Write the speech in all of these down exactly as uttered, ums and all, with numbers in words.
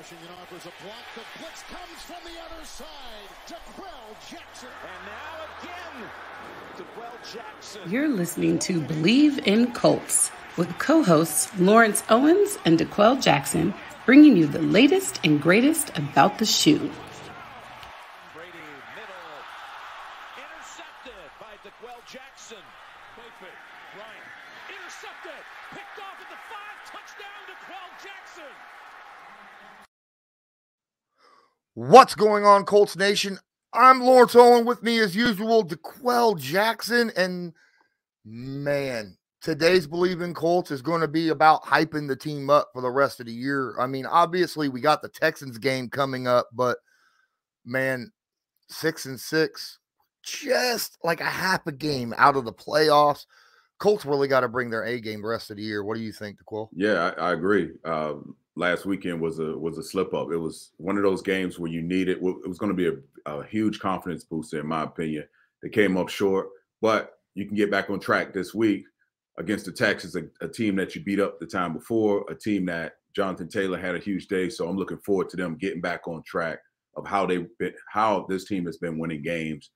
Washington offers a block. The blitz comes from the other side. D'Qwell Jackson. And now again, D'Qwell Jackson. You're listening to Bleav in Colts with co-hosts Lawrence Owens and D'Qwell Jackson, bringing you the latest and greatest about the shoe. Brady, middle. Intercepted by D'Qwell Jackson. Play fake. Ryan. Intercepted. Picked off at the five. Touchdown D'Qwell Jackson. What's going on, Colts Nation? I'm Lawrence Owen. With me, as usual, D'Qwell Jackson. And, man, today's Bleav in Colts is going to be about hyping the team up for the rest of the year. I mean, obviously, we got the Texans game coming up, but, man, six and six, just like a half a game out of the playoffs. Colts really got to bring their A game the rest of the year. What do you think, D'Qwell? Yeah, I, I agree. Um, last weekend was a was a slip up. It was one of those games where you needed. It was going to be a, a huge confidence booster, in my opinion. They came up short, but you can get back on track this week against the Texans, a, a team that you beat up the time before, a team that Jonathan Taylor had a huge day. So I'm looking forward to them getting back on track of how they been, how this team has been winning games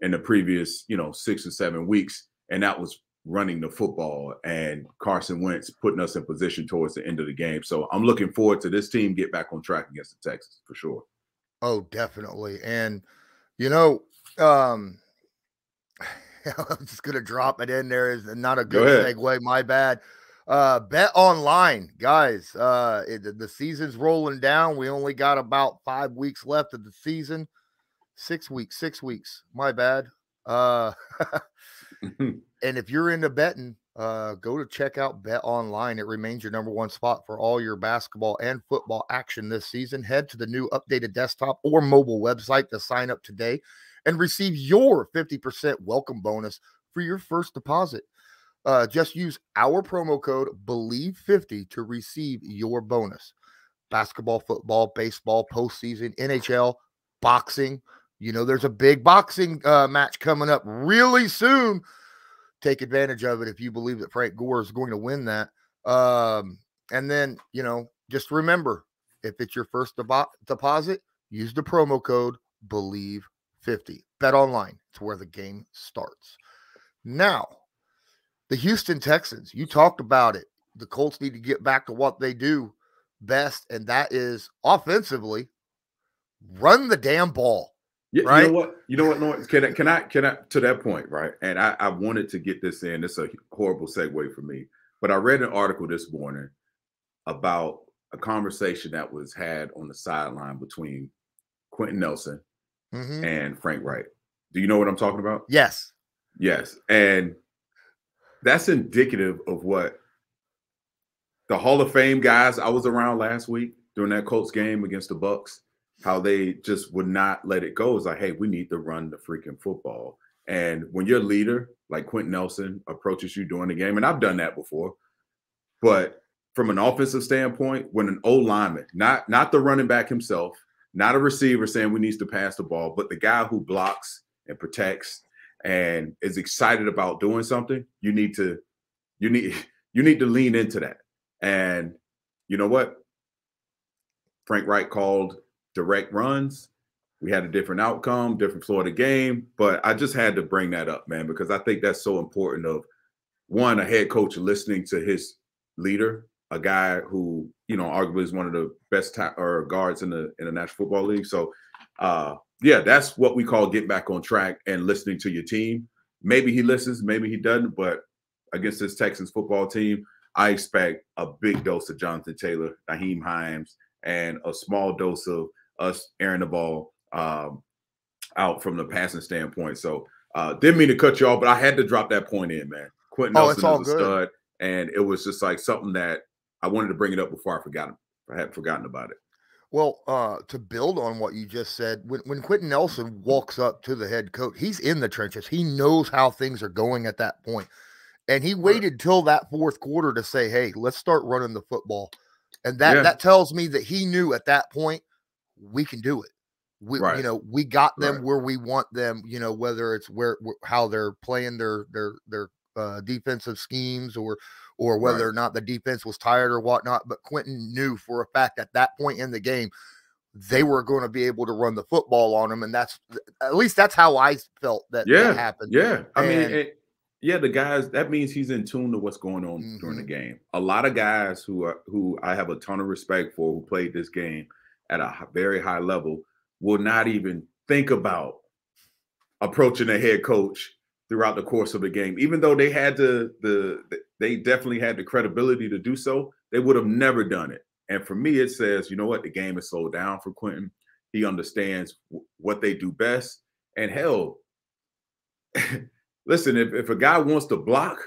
in the previous, you know, six or seven weeks, and that was running the football and Carson Wentz putting us in position towards the end of the game. So I'm looking forward to this team get back on track against the Texans for sure. Oh, definitely. And, you know, um, I'm just going to drop it in there. It's not a good segue. My bad. Uh, Bet Online, guys, uh, it, the season's rolling down. We only got about five weeks left of the season. Six weeks, six weeks. My bad. Uh, and if you're into betting, uh, go to check out Bet Online. It remains your number one spot for all your basketball and football action this season. Head to the new updated desktop or mobile website to sign up today and receive your fifty percent welcome bonus for your first deposit. Uh, just use our promo code Bleav fifty to receive your bonus. Basketball, football, baseball, postseason, N H L, boxing. You know, there's a big boxing uh, match coming up really soon. Take advantage of it if you Bleav that Frank Gore is going to win that. Um, and then, you know, just remember, if it's your first de- deposit, use the promo code Bleav fifty. Bet Online. It's where the game starts. Now, the Houston Texans, you talked about it. The Colts need to get back to what they do best, and that is offensively run the damn ball. Yeah, right? You know what? You know what, Lawrence? Can I, can I, can I, to that point, right? And I, I wanted to get this in. It's a horrible segue for me, but I read an article this morning about a conversation that was had on the sideline between Quenton Nelson Mm-hmm. and Frank Wright. Do you know what I'm talking about? Yes. Yes. And that's indicative of what the Hall of Fame guys I was around last week during that Colts game against the Bucks, how they just would not let it go. It's like, hey, we need to run the freaking football. And when your leader, like Quenton Nelson, approaches you during the game, and I've done that before, but from an offensive standpoint, when an old lineman, not, not the running back himself, not a receiver saying we need to pass the ball, but the guy who blocks and protects and is excited about doing something, you need to you need you need to lean into that. And you know what? Frank Wright called direct runs. We had a different outcome, different Florida game, but I just had to bring that up, man, because I think that's so important of one, a head coach listening to his leader, a guy who, you know, arguably is one of the best t- or guards in the in the National Football League. So, uh, yeah, that's what we call get back on track and listening to your team. Maybe he listens, maybe he doesn't, but against this Texans football team, I expect a big dose of Jonathan Taylor, Nyheim Hines, and a small dose of us airing the ball um, out from the passing standpoint. So, uh, didn't mean to cut you off, but I had to drop that point in, man. Quenton oh, Nelson is a good stud, and it was just like something that I wanted to bring it up before I forgot. I had forgotten about it. Well, uh, to build on what you just said, when, when Quenton Nelson walks up to the head coach, he's in the trenches. He knows how things are going at that point. And he waited till that fourth quarter to say, hey, let's start running the football. And that, yeah. that tells me that he knew at that point, we can do it. We, right. you know, we got them right. where we want them, you know, whether it's where, where how they're playing their, their, their, Uh, defensive schemes or or whether right. or not the defense was tired or whatnot. But Quenton knew for a fact at that point in the game, they were going to be able to run the football on him. And that's, at least that's how I felt that, yeah. that happened. Yeah. I and, mean, it, yeah, the guys, that means he's in tune to what's going on mm-hmm. during the game. A lot of guys who are, who I have a ton of respect for, who played this game at a very high level, will not even think about approaching a head coach throughout the course of the game. Even though they had the, the, they definitely had the credibility to do so, they would have never done it. And for me, it says, you know what? The game is slowed down for Quenton. He understands what they do best. And hell, listen, if, if a guy wants to block,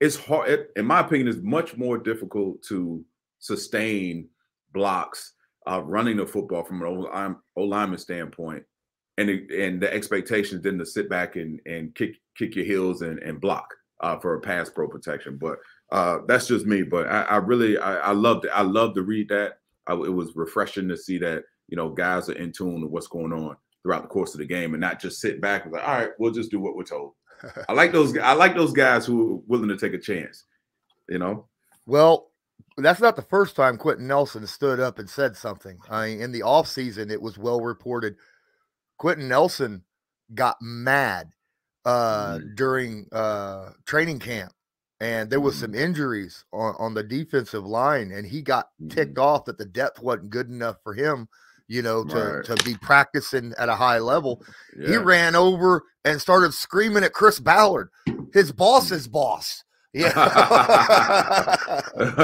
it's hard. It, in my opinion, it's much more difficult to sustain blocks uh, running the football from an O-lineman standpoint. And the, and the expectation is then to sit back and, and kick kick your heels and, and block uh, for a pass pro protection. But uh, that's just me. But I, I really I, I loved it. I loved to read that. I, it was refreshing to see that, you know, guys are in tune with what's going on throughout the course of the game and not just sit back and like, all right, we'll just do what we're told. I like those. I like those guys who are willing to take a chance. You know. Well, that's not the first time Quenton Nelson stood up and said something. I mean, in the offseason, it was well reported. Quenton Nelson got mad uh, mm. during uh, training camp, and there was mm. some injuries on, on the defensive line, and he got mm. ticked off that the depth wasn't good enough for him, you know, to, right. to be practicing at a high level. Yeah. He ran over and started screaming at Chris Ballard, his boss's boss. Yeah.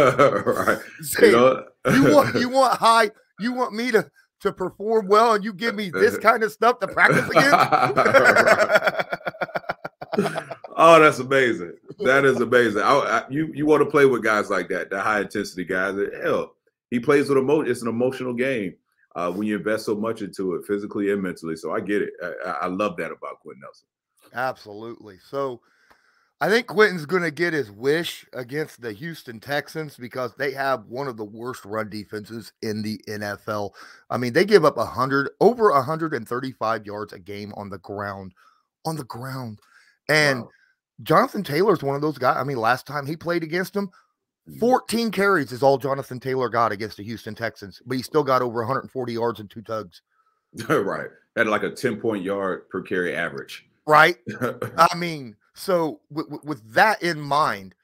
right. See, you know? you want you want high, you want me to to perform well, and you give me this kind of stuff to practice against? Oh, that's amazing. That is amazing. I, I, you you want to play with guys like that, the high-intensity guys. Hell, he plays with emotion. It's an emotional game uh, when you invest so much into it, physically and mentally. So I get it. I, I love that about Quenton Nelson. Absolutely. So I think Quentin's going to get his wish against the Houston Texans because they have one of the worst run defenses in the N F L. I mean, they give up one hundred over one thirty-five yards a game on the ground, on the ground. And wow. Jonathan Taylor's one of those guys. I mean, last time he played against them, fourteen carries is all Jonathan Taylor got against the Houston Texans, but he still got over one hundred forty yards and two tugs. Right. At like a ten point yard per carry average. Right. I mean, so w with that in mind,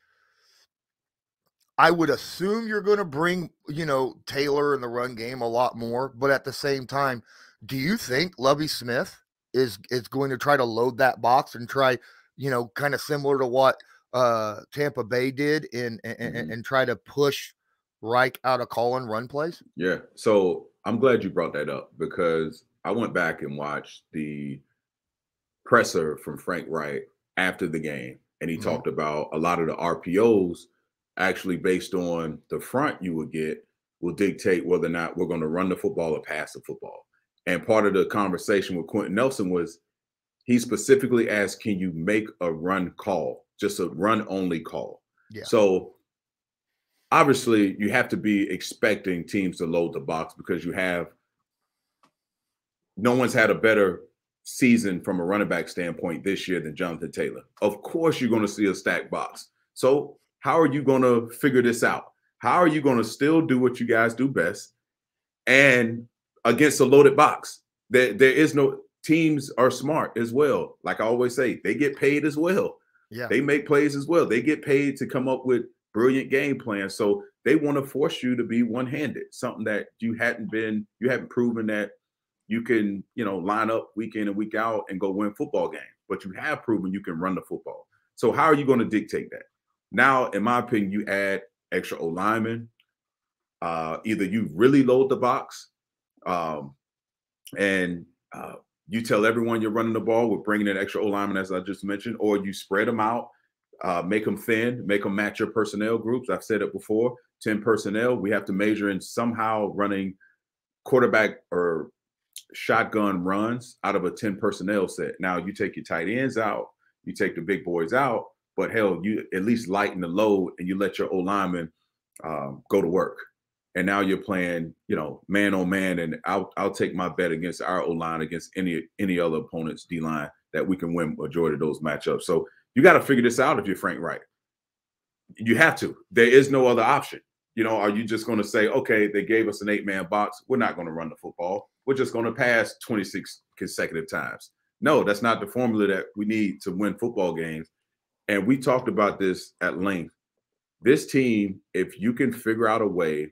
I would assume you're going to bring, you know, Taylor in the run game a lot more. But at the same time, do you think Lovie Smith is, is going to try to load that box and try, you know, kind of similar to what uh, Tampa Bay did in, in, mm-hmm. and, and try to push Reich out of call and run plays? Yeah. So I'm glad you brought that up because I went back and watched the presser from Frank Wright after the game. And he mm-hmm. talked about a lot of the R P Os actually based on the front you would get will dictate whether or not we're going to run the football or pass the football. And part of the conversation with Quenton Nelson was he specifically asked, can you make a run call, just a run only call? Yeah. So obviously you have to be expecting teams to load the box because you have, no one's had a better season from a running back standpoint this year than Jonathan Taylor. Of course you're going to see a stacked box. So how are you going to figure this out? How are you going to still do what you guys do best and against a loaded box? There, there is no – teams are smart as well. Like I always say, they get paid as well. Yeah. They make plays as well. They get paid to come up with brilliant game plans. So they want to force you to be one-handed, something that you hadn't been – you hadn't proven that you can, you know, line up week in and week out and go win football games, but you have proven you can run the football. So how are you going to dictate that? Now, in my opinion, you add extra O-linemen. Uh, either you really load the box um, and uh, you tell everyone you're running the ball with bringing in extra O-linemen, as I just mentioned, or you spread them out, uh, make them thin, make them match your personnel groups. I've said it before, ten personnel. We have to measure in somehow running quarterback or shotgun runs out of a ten personnel set. Now you take your tight ends out, you take the big boys out, but hell, you at least lighten the load and you let your O-lineman um, go to work. And now you're playing, you know, man on man. And I'll I'll take my bet against our O-line against any any other opponent's D-line that we can win majority of those matchups. So you got to figure this out if you're Frank Wright. you have to. There is no other option. You know, are you just going to say, okay, they gave us an eight-man box. We're not going to run the football. We're just going to pass twenty-six consecutive times. No, that's not the formula that we need to win football games. And we talked about this at length. This team, if you can figure out a way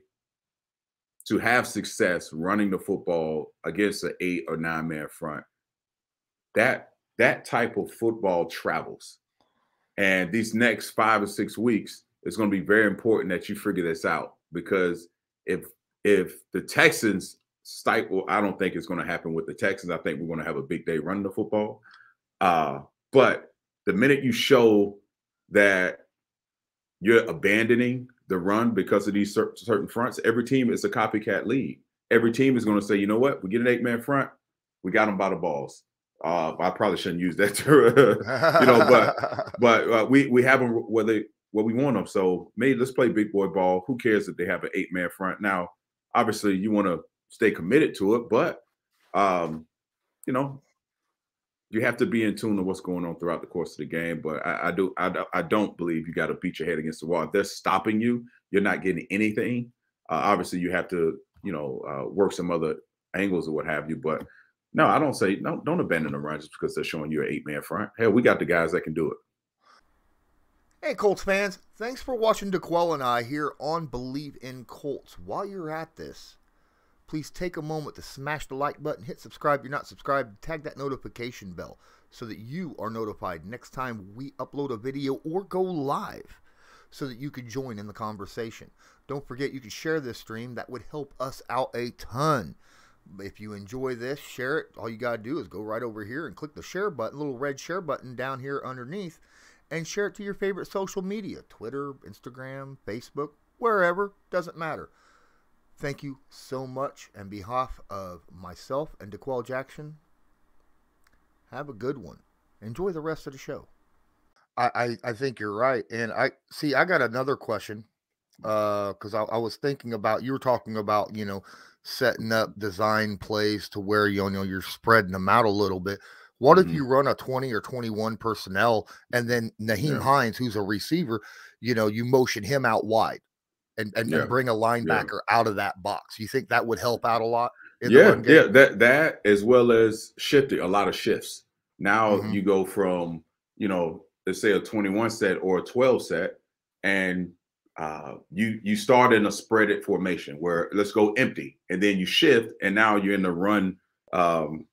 to have success running the football against an eight or nine-man front, that that type of football travels. And these next five or six weeks, it's going to be very important that you figure this out, because if if the Texans stifle, I don't think it's going to happen with the Texans. I think we're going to have a big day running the football. Uh, but the minute you show that you're abandoning the run because of these certain fronts, every team is a copycat league. Every team is going to say, you know what, we get an eight-man front, we got them by the balls. Uh, I probably shouldn't use that term, you know, but but uh, we we have them where they where we want them. So maybe let's play big boy ball. Who cares if they have an eight-man front? Now, obviously, you want to stay committed to it, but um, you know, you have to be in tune to what's going on throughout the course of the game. But I, I do I, I don't Bleav you got to beat your head against the wall. If they're stopping you, you're not getting anything. Uh, obviously, you have to you know uh, work some other angles or what have you, but. No, I don't say no. Don't abandon the run just because they're showing you an eight-man front. Hell, we got the guys that can do it. Hey, Colts fans! Thanks for watching D'Qwell and I here on Bleav in Colts. While you're at this, please take a moment to smash the like button, hit subscribe if you're not subscribed, tag that notification bell so that you are notified next time we upload a video or go live, so that you can join in the conversation. Don't forget you can share this stream. That would help us out a ton. If you enjoy this, share it. All you got to do is go right over here and click the share button, little red share button down here underneath, and share it to your favorite social media, Twitter, Instagram, Facebook, wherever, doesn't matter. Thank you so much. On behalf of myself and D'Qwell Jackson, have a good one. Enjoy the rest of the show. I, I, I think you're right. And I see, I got another question. Uh, because I, I was thinking about, you were talking about, you know, setting up design plays to where, you know, you're spreading them out a little bit. What mm-hmm. if you run a twenty or twenty-one personnel and then Nyheim yeah. Hines, who's a receiver, you know, you motion him out wide and, and, yeah. and bring a linebacker yeah. out of that box? You think that would help out a lot? In yeah, the yeah, that, that as well as shifting, a lot of shifts. Now mm-hmm. you go from, you know, let's say a twenty-one set or a twelve set, and Uh, you you start in a spread it formation where let's go empty, and then you shift, and now you're in the run um,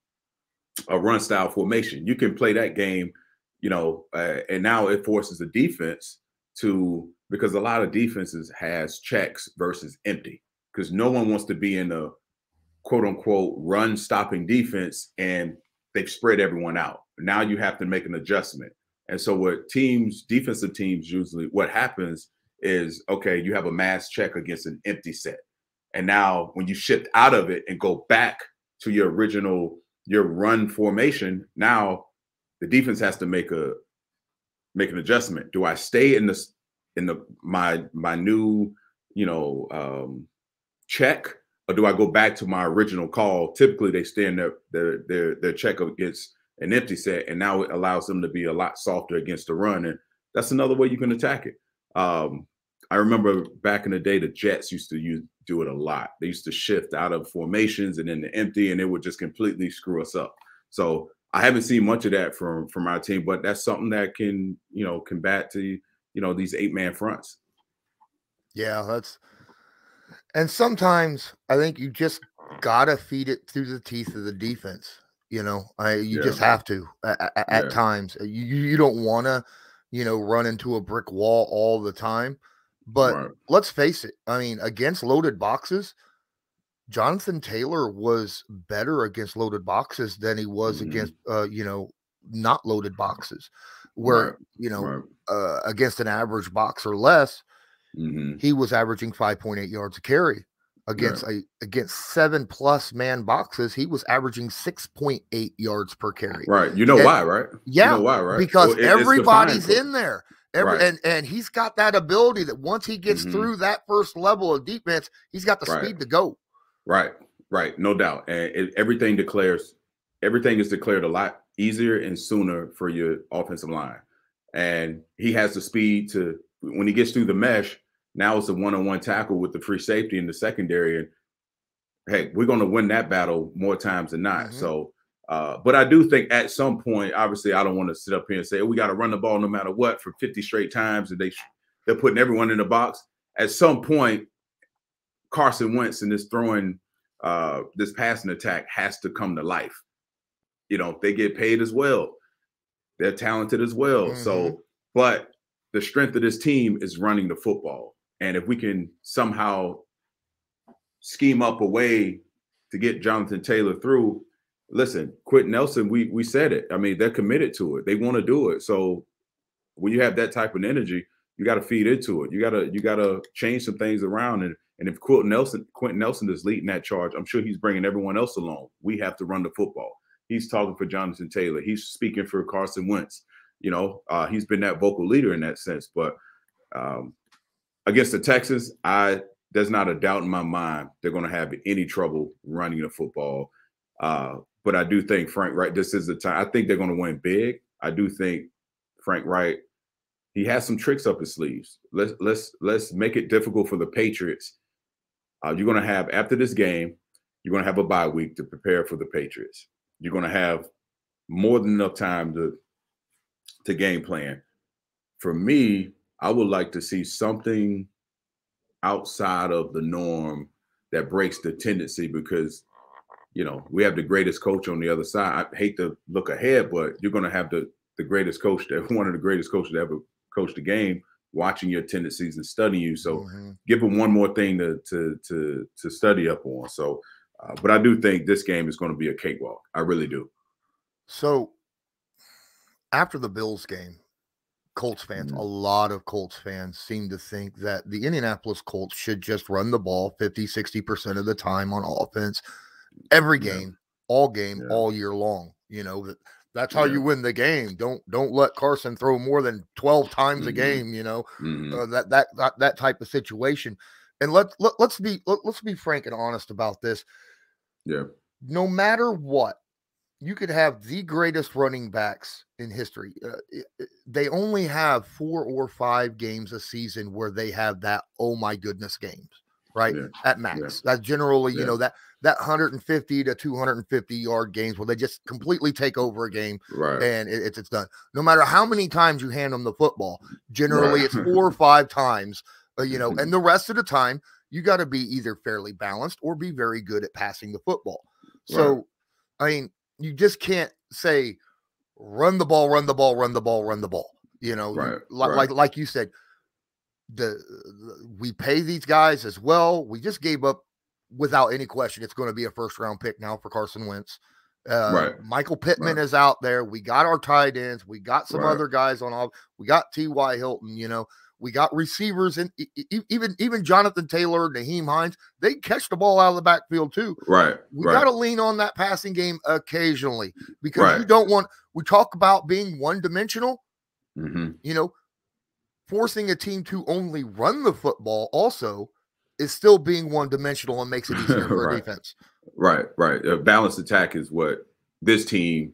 a run style formation. You can play that game, you know, uh, and now it forces the defense to, because a lot of defenses has checks versus empty, because no one wants to be in a quote unquote run stopping defense, and they've spread everyone out. Now you have to make an adjustment, and so what teams, defensive teams, usually what happens is, okay, you have a mass check against an empty set, and now when you shift out of it and go back to your original your run formation, now the defense has to make a make an adjustment. Do I stay in this in the my my new you know um, check, or do I go back to my original call? Typically, they stay in their their their, their check against an empty set, and now it allows them to be a lot softer against the run, and that's another way you can attack it. Um, I remember back in the day, the Jets used to use, do it a lot. They used to shift out of formations and into empty, and it would just completely screw us up. So I haven't seen much of that from from our team, but that's something that can, you know, combat to, you know, these eight-man fronts. Yeah, that's – and sometimes I think you just got to feed it through the teeth of the defense. You know, I you yeah. just have to at, at yeah. times. You, you don't want to – you know, run into a brick wall all the time. But right. let's face it. I mean, against loaded boxes, Jonathan Taylor was better against loaded boxes than he was mm-hmm. against, uh, you know, not loaded boxes, where, right. you know, right. uh, against an average box or less, mm-hmm. he was averaging five point eight yards a carry. Against right. a, against seven plus man boxes, he was averaging six point eight yards per carry. Right, you know and, why, right? Yeah, you know why, right? Because well, it, everybody's the in there, Every, right. and and he's got that ability that once he gets mm-hmm. through that first level of defense, he's got the right. speed to go. Right, right, no doubt, and it, everything declares, everything is declared a lot easier and sooner for your offensive line, and he has the speed to when he gets through the mesh, now it's a one-on-one tackle with the free safety in the secondary. And hey, we're going to win that battle more times than not. Mm-hmm. So, uh, but I do think at some point, obviously, I don't want to sit up here and say, oh, we got to run the ball no matter what for fifty straight times, and they they're putting everyone in the box. At some point, Carson Wentz and this throwing, uh, this passing attack has to come to life. You know, they get paid as well. They're talented as well. Mm-hmm. So, but the strength of this team is running the football. And if we can somehow scheme up a way to get Jonathan Taylor through, listen, Quenton Nelson, we we said it. I mean, they're committed to it. They want to do it. So when you have that type of energy, you got to feed into it. You gotta you gotta change some things around. And and if Quenton Nelson Quenton Nelson is leading that charge, I'm sure he's bringing everyone else along. We have to run the football. He's talking for Jonathan Taylor. He's speaking for Carson Wentz. You know, uh, he's been that vocal leader in that sense. But um, against the Texans, I there's not a doubt in my mind they're going to have any trouble running the football. Uh, but I do think Frank Wright, this is the time. I think they're going to win big. I do think Frank Wright, he has some tricks up his sleeves. Let's let's let's make it difficult for the Patriots. Uh, you're going to have, after this game, you're going to have a bye week to prepare for the Patriots. You're going to have more than enough time to to game plan. For me, I would like to see something outside of the norm that breaks the tendency, because, you know, we have the greatest coach on the other side. I hate to look ahead, but you're going to have the, the greatest coach, that, one of the greatest coaches to ever coach the game, watching your tendencies and studying you. So mm-hmm. give him one more thing to to to, to study up on. So Uh, but I do think this game is going to be a cakewalk. I really do. So after the Bills game, Colts fans, mm-hmm. a lot of Colts fans seem to think that the Indianapolis Colts should just run the ball fifty, sixty percent of the time on offense every game, yeah. all game, yeah. all year long. You know, that, that's how yeah. you win the game. Don't don't let Carson throw more than twelve times mm-hmm. a game, you know, mm-hmm. uh, that, that that that type of situation. And let, let, let's be let, let's be frank and honest about this. Yeah. No matter what, you could have the greatest running backs in history. Uh, it, it, they only have four or five games a season where they have that oh my goodness games, right? Yeah. At max. Yeah. That's generally, yeah. you know, that that one fifty to two fifty yard games where they just completely take over a game, right. and it, it's it's done. No matter how many times you hand them the football, generally right. it's four or five times. Uh, you know, and the rest of the time, you got to be either fairly balanced or be very good at passing the football. Right. So, I mean, you just can't say, run the ball, run the ball, run the ball, run the ball. You know, right. Like, right. like like you said, the, the we pay these guys as well. We just gave up, without any question, it's going to be a first-round pick now for Carson Wentz. Uh, right. Michael Pittman right. is out there. We got our tight ends. We got some right. other guys on all. We got T Y. Hilton, you know. We got receivers, and even even Jonathan Taylor, Nyheim Hines, they catch the ball out of the backfield too. Right. We right. got to lean on that passing game occasionally, because right. you don't want. We talk about being one dimensional. Mm-hmm. You know, forcing a team to only run the football also is still being one dimensional and makes it easier for right. defense. Right. Right. A balanced attack is what this team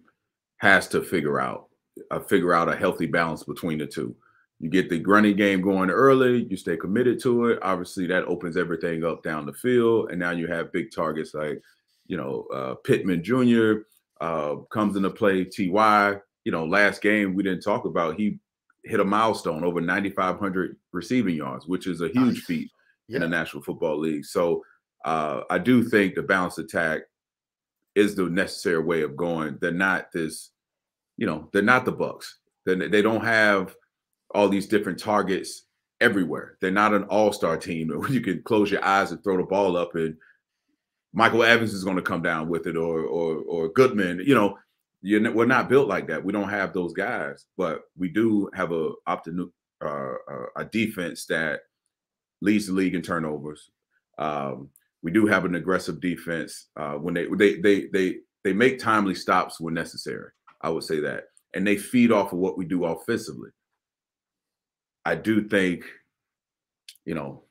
has to figure out. Uh, figure out a healthy balance between the two. You get the running game going early. You stay committed to it. Obviously, that opens everything up down the field. And now you have big targets like, you know, uh, Pittman Junior Uh, comes into play. T Y, you know, last game we didn't talk about, he hit a milestone, over ninety-five hundred receiving yards, which is a huge nice. feat yeah. in the National Football League. So uh, I do think the balanced attack is the necessary way of going. They're not this, you know, they're not the Bucs. They they don't have all these different targets everywhere. They're not an all-star team where you can close your eyes and throw the ball up and Michael Evans is going to come down with it, or or or Goodman. You know, you're, we're not built like that. We don't have those guys, but we do have a uh, a defense that leads the league in turnovers. Um, we do have an aggressive defense uh, when they they they they they make timely stops when necessary. I would say that, and they feed off of what we do offensively. I do think, you know,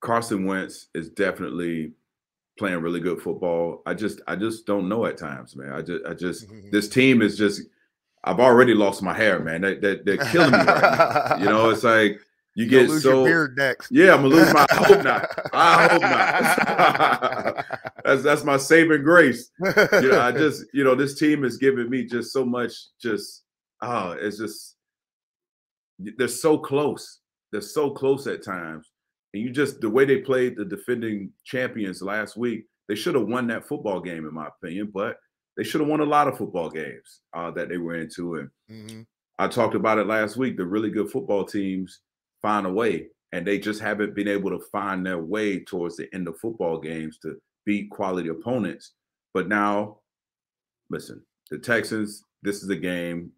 Carson Wentz is definitely playing really good football. I just, I just don't know at times, man. I just, I just, this team is just, I've already lost my hair, man. That that they're killing me right now. You know, it's like you You'll get lose so your beard next. Yeah, I'm gonna lose my. I hope not. I hope not. that's that's my saving grace. You know, I just you know this team is giving me just so much. Just ah, uh, it's just they're so close. They're so close at times, and you just the way they played the defending champions last week. They should have won that football game, in my opinion, but they should have won a lot of football games uh, that they were into. And mm-hmm. I talked about it last week. The really good football teams find a way, and they just haven't been able to find their way towards the end of football games to beat quality opponents. But now, listen, the Texans, this is a game.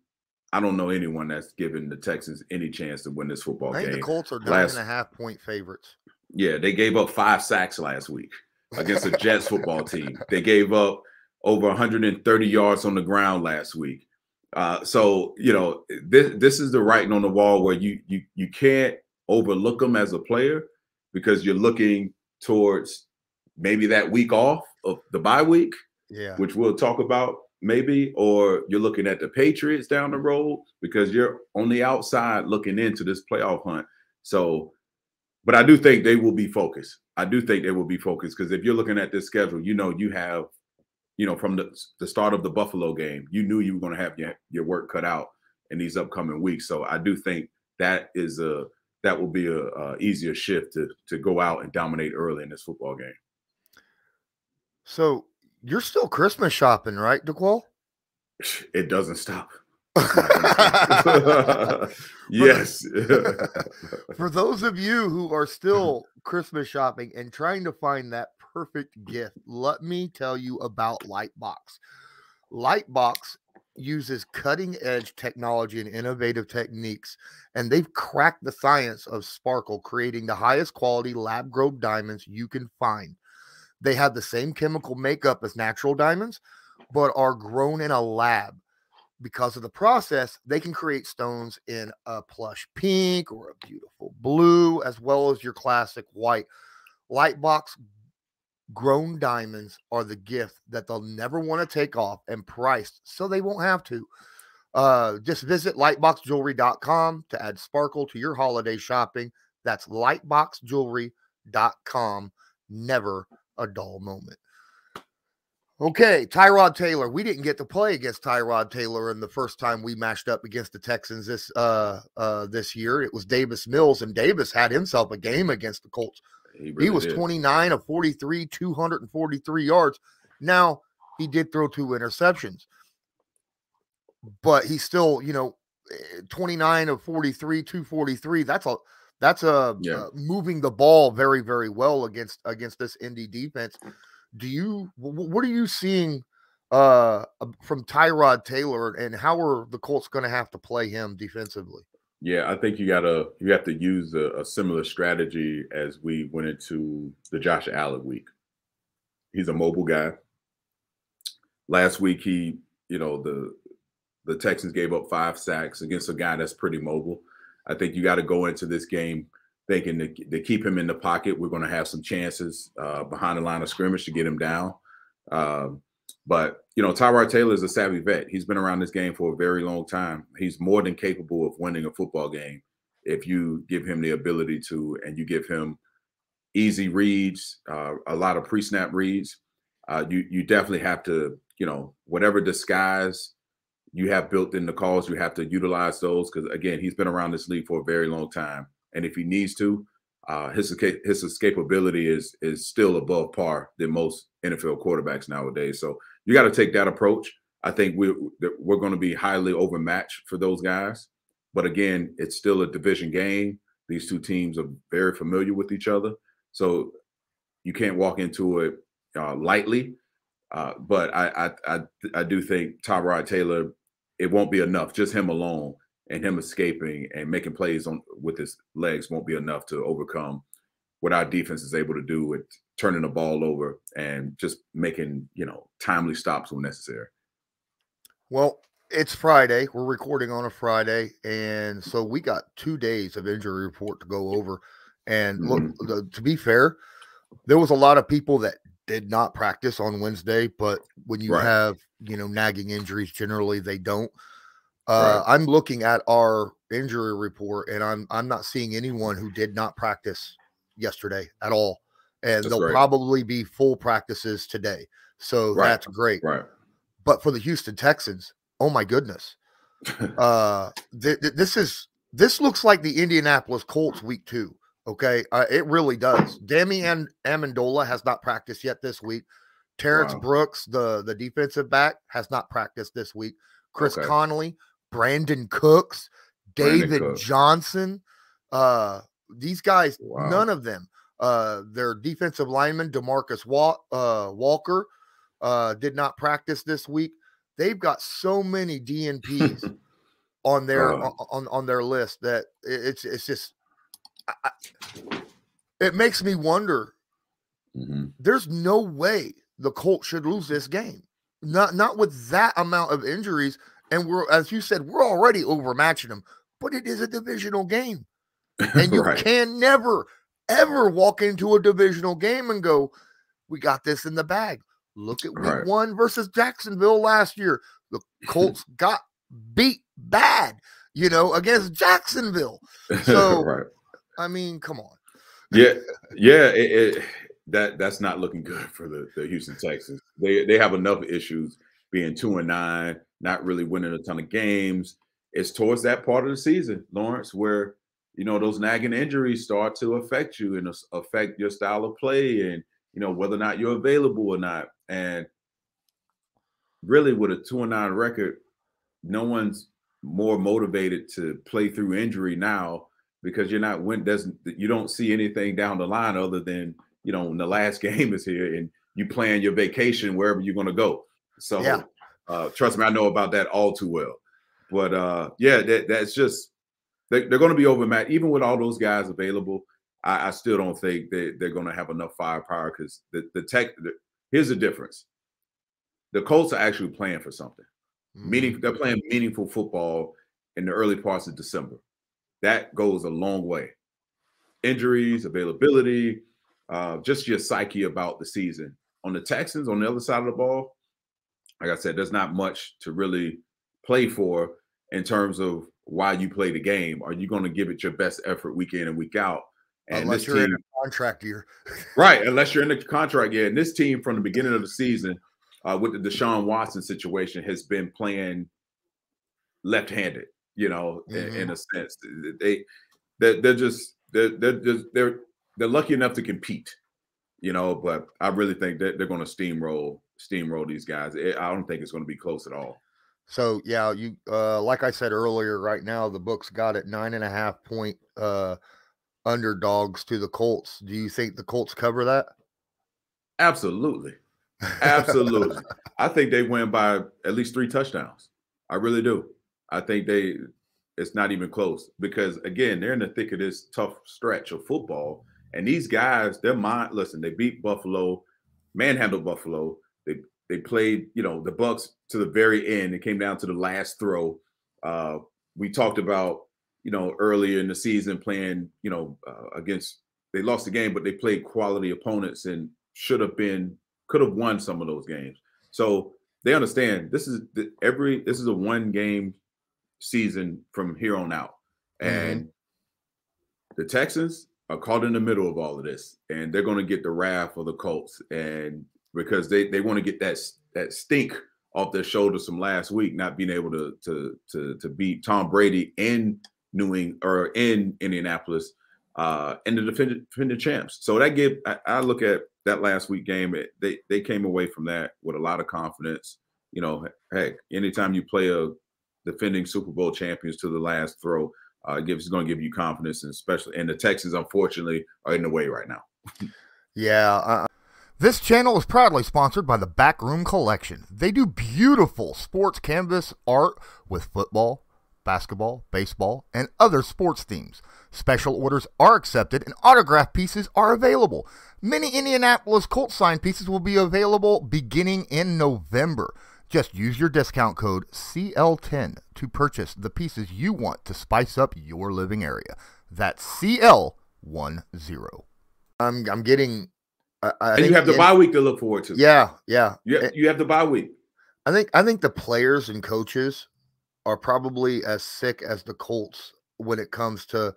I don't know anyone that's given the Texans any chance to win this football game. I think the Colts are nine and a half point favorites. Yeah, they gave up five sacks last week against the Jets football team. They gave up over one hundred thirty yards on the ground last week. Uh, so, you know, this this is the writing on the wall where you you you can't overlook them as a player because you're looking towards maybe that week off of the bye week, yeah, which we'll talk about maybe, or you're looking at the Patriots down the road because you're on the outside looking into this playoff hunt. So, but I do think they will be focused. I do think they will be focused because if you're looking at this schedule, you know you have – you know, from the, the start of the Buffalo game, you knew you were going to have your, your work cut out in these upcoming weeks. So I do think that is a that will be a, a easier shift to to go out and dominate early in this football game. So you're still Christmas shopping, right, D'Qwell? It doesn't stop. Yes. For those of you who are still Christmas shopping and trying to find that perfect gift, let me tell you about Lightbox. Lightbox uses cutting-edge technology and innovative techniques, and they've cracked the science of sparkle, creating the highest quality lab-grown diamonds you can find. They have the same chemical makeup as natural diamonds, but are grown in a lab. Because of the process, they can create stones in a plush pink or a beautiful blue, as well as your classic white. Lightbox grown diamonds are the gift that they'll never want to take off and priced so they won't have to. Uh, just visit lightbox jewelry dot com to add sparkle to your holiday shopping. That's lightbox jewelry dot com. Never a dull moment. Okay, Tyrod Taylor. We didn't get to play against Tyrod Taylor in the first time we matched up against the Texans this uh, uh, this year. It was Davis Mills, and Davis had himself a game against the Colts. He, really he was did. twenty-nine of forty-three, two hundred forty-three yards. Now, he did throw two interceptions. But he's still, you know, twenty-nine of forty-three, two forty-three. That's a that's a yeah. uh, moving the ball very, very well against against this Indy defense. Do you what are you seeing uh from Tyrod Taylor, and how are the Colts going to have to play him defensively? Yeah, I think you gotta you have to use a, a similar strategy as we went into the Josh Allen week. He's a mobile guy. Last week, he you know the the Texans gave up five sacks against a guy that's pretty mobile. I think you got to go into this game thinking to, to keep him in the pocket. We're going to have some chances uh, behind the line of scrimmage to get him down. Um, but, you know, Tyrod Taylor is a savvy vet. He's been around this game for a very long time. He's more than capable of winning a football game if you give him the ability to and you give him easy reads, uh, a lot of pre-snap reads. Uh, you, you definitely have to, you know, whatever disguise you have built in the calls, you have to utilize those because, again, he's been around this league for a very long time. And if he needs to, uh, his his escapability is is still above par than most N F L quarterbacks nowadays. So you got to take that approach. I think we we're going to be highly overmatched for those guys. But again, it's still a division game. These two teams are very familiar with each other, so you can't walk into it uh, lightly. Uh, but I, I I I do think Tyrod Taylor, it won't be enough. Just him alone and him escaping and making plays on with his legs won't be enough to overcome what our defense is able to do with turning the ball over and just making, you know, timely stops when necessary. Well, it's Friday. We're recording on a Friday, and so we got two days of injury report to go over. And look, mm-hmm. to be fair, there was a lot of people that did not practice on Wednesday, but when you right. have, you know, nagging injuries, generally they don't. Uh, right. I'm looking at our injury report, and I'm I'm not seeing anyone who did not practice yesterday at all, and that's they'll great. probably be full practices today. So right. that's great. Right. But for the Houston Texans, oh my goodness, uh, th th this is this looks like the Indianapolis Colts week two. Okay, uh, it really does. Damian Amendola has not practiced yet this week. Terrence wow. Brooks, the the defensive back, has not practiced this week. Chris okay. Conley, Brandin Cooks, David Brandin Cooks. Johnson. Uh, these guys, wow. none of them. Uh, their defensive lineman, DeMarcus Wa uh, Walker, uh, did not practice this week. They've got so many D N Ps on their uh, on on their list that it's it's just I, it makes me wonder. Mm-hmm. There's no way the Colts should lose this game. Not not with that amount of injuries, and we're, as you said, we're already overmatching them. But it is a divisional game, and you right. can never ever walk into a divisional game and go, "We got this in the bag." Look at week right. one versus Jacksonville last year. The Colts got beat bad, you know, against Jacksonville. So, right. I mean, come on. Yeah, yeah. It, it, that that's not looking good for the, the Houston Texans. They they have enough issues being two and nine, not really winning a ton of games. It's towards that part of the season, Lawrence, where you know those nagging injuries start to affect you and affect your style of play, and you know whether or not you're available or not. And really, with a two and nine record, no one's more motivated to play through injury now because you're not win doesn't you don't see anything down the line other than, you know, when the last game is here and you plan your vacation wherever you're going to go. So yeah. uh, trust me, I know about that all too well. But, uh, yeah, that, that's just they, – they're going to be overmatched. Even with all those guys available, I, I still don't think they, they're going to have enough firepower because the, the tech the, – here's the difference. The Colts are actually playing for something. Mm-hmm. Meaning, they're playing meaningful football in the early parts of December. That goes a long way. Injuries, availability – Uh, just your psyche about the season. On the Texans, on the other side of the ball, like I said, there's not much to really play for in terms of why you play the game. Are you going to give it your best effort week in and week out? And unless you're in a contract year. Right, unless you're in the contract year. And this team from the beginning of the season uh, with the Deshaun Watson situation has been playing left-handed, you know, mm-hmm. in, in a sense. They, they're, they're just they're, – they're, they're, they're They're lucky enough to compete, you know, but I really think that they're going to steamroll, steamroll these guys. I don't think it's going to be close at all. So, yeah, you uh, like I said earlier, right now the books got at nine and a half point uh, underdogs to the Colts. Do you think the Colts cover that? Absolutely. Absolutely. I think they win by at least three touchdowns. I really do. I think they it's not even close because, again, they're in the thick of this tough stretch of football. And these guys, their mind, listen, they beat Buffalo, manhandled Buffalo. They they played, you know, the Bucs to the very end. It came down to the last throw. Uh, we talked about, you know, earlier in the season playing, you know, uh, against, they lost the game, but they played quality opponents and should have been, could have won some of those games. So they understand this is the, every, this is a one game season from here on out. And mm-hmm. the Texans are caught in the middle of all of this, and they're going to get the wrath of the Colts, and because they they want to get that that stink off their shoulders from last week, not being able to to to to beat Tom Brady in New England or in Indianapolis, uh, and the defending, defending champs. So that give I, I look at that last week game. It, they they came away from that with a lot of confidence. You know, heck, anytime you play a defending Super Bowl champions to the last throw, Uh, gives going to give you confidence, and especially, and the Texans, unfortunately, are in the way right now. yeah. Uh, this channel is proudly sponsored by the Backroom Collection. They do beautiful sports canvas art with football, basketball, baseball, and other sports themes. Special orders are accepted, and autograph pieces are available. Many Indianapolis Colts signed pieces will be available beginning in November. Just use your discount code C L ten to purchase the pieces you want to spice up your living area. That's C L ten. I'm I'm getting. I, I and you have the bye week to look forward to. Yeah, yeah. You have, it, you have the bye week. I think I think the players and coaches are probably as sick as the Colts when it comes to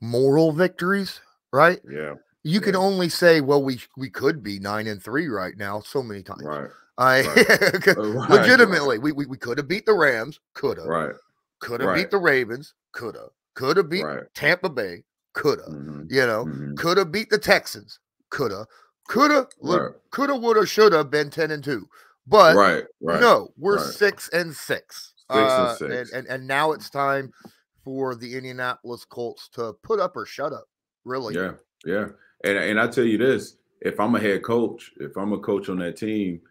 moral victories, right? Yeah. You yeah. can only say, well, we we could be nine and three right now so many times. Right. I right. legitimately right. we we, we could have beat the Rams, could have. Right. Could have right. beat the Ravens, could have. Could have beat right. Tampa Bay, could have. Mm-hmm. You know, mm-hmm. could have beat the Texans, could have. Could have, right. could have, would have, should have been ten and two, but right, right, no, we're right. six and six. Six uh, and six, and, and and now it's time for the Indianapolis Colts to put up or shut up. Really, yeah, yeah. And and I tell you this: if I'm a head coach, if I'm a coach on that team,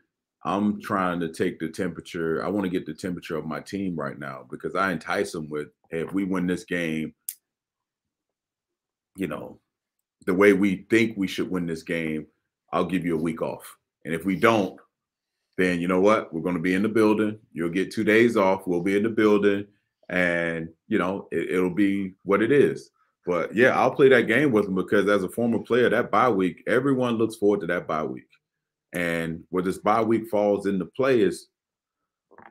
I'm trying to take the temperature. I want to get the temperature of my team right now because I entice them with, hey, if we win this game, you know, the way we think we should win this game, I'll give you a week off. And if we don't, then you know what? We're going to be in the building. You'll get two days off. We'll be in the building. And, you know, it, it'll be what it is. But, yeah, I'll play that game with them because as a former player, that bye week, everyone looks forward to that bye week. And where this bye week falls into play is,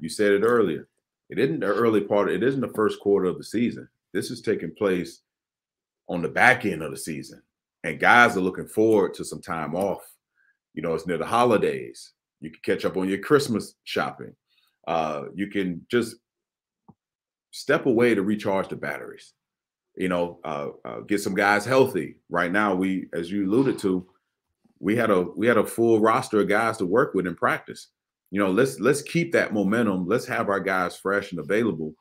you said it earlier, it isn't the early part. It isn't the first quarter of the season. This is taking place on the back end of the season. And guys are looking forward to some time off. You know, it's near the holidays. You can catch up on your Christmas shopping. Uh, you can just step away to recharge the batteries. You know, uh, uh, get some guys healthy. Right now, we, as you alluded to, we had a we had a full roster of guys to work with in practice. You know, let's let's keep that momentum. Let's have our guys fresh and available,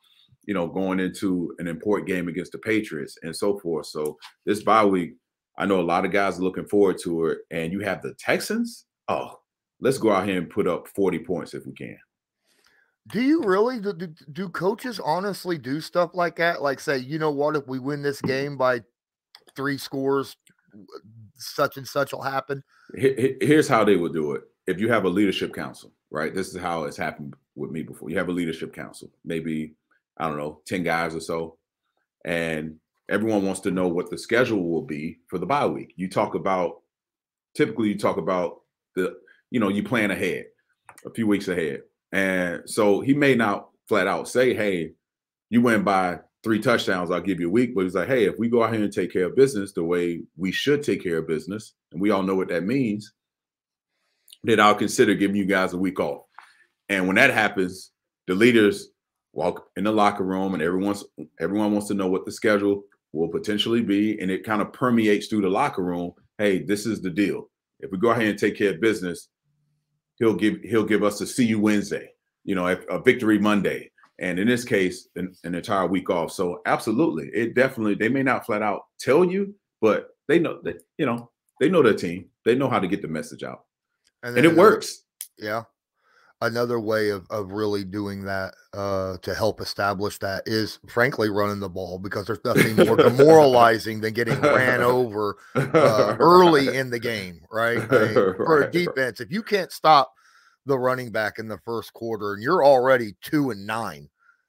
you know, going into an important game against the Patriots and so forth. So this bye week, I know a lot of guys are looking forward to it, and you have the Texans. Oh, let's go out here and put up forty points if we can. Do you really? Do, do coaches honestly do stuff like that? Like say, you know what, if we win this game by three scores, such and such will happen? Here's how they will do it. If you have a leadership council, right? This is how it's happened with me before. You have a leadership council, maybe, I don't know, ten guys or so, and everyone wants to know what the schedule will be for the bye week. You talk about, typically you talk about the, you know, you plan ahead, a few weeks ahead. And so he may not flat out say, hey, you win by three touchdowns, I'll give you a week. But he's like, hey, if we go out here and take care of business the way we should take care of business, and we all know what that means, then I'll consider giving you guys a week off. And when that happens, the leaders walk in the locker room and everyone's, everyone wants to know what the schedule will potentially be, and it kind of permeates through the locker room. Hey, this is the deal. If we go ahead and take care of business, he'll give he'll give us a see you Wednesday, you know, a, a victory Monday, and in this case, an, an entire week off. So absolutely, it definitely, they may not flat out tell you, but they know that, you know, they know their team. They know how to get the message out, and, and it another, works. Yeah, another way of of really doing that uh, to help establish that is, frankly, running the ball, because there's nothing more demoralizing than getting ran over uh, early right. in the game, right? They, right for a defense, right. if you can't stop the running back in the first quarter and you're already two and nine,